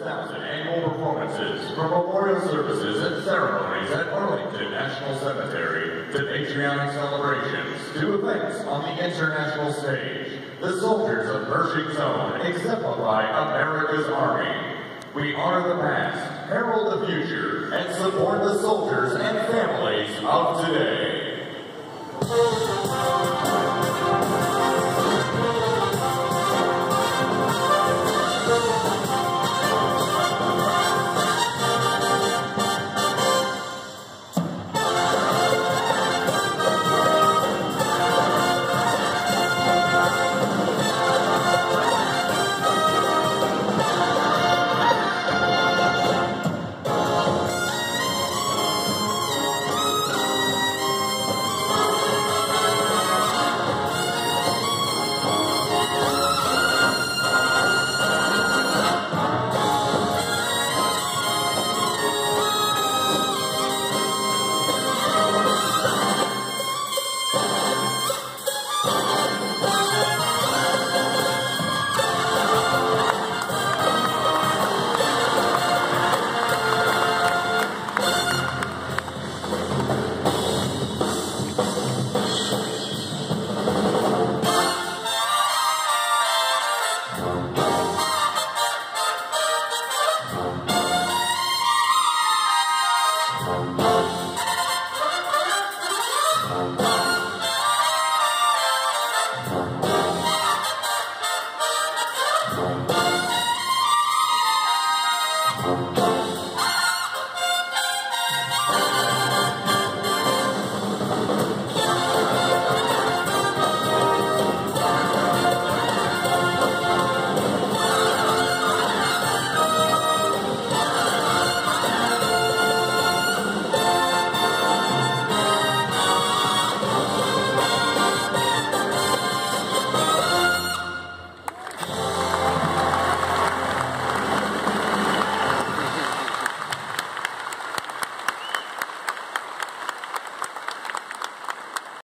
6,000 annual performances for memorial services and ceremonies at Arlington National Cemetery, to patriotic celebrations, to events on the international stage. The soldiers of Pershing's Own exemplify America's Army. We honor the past, herald the future, and support the soldiers and families of today.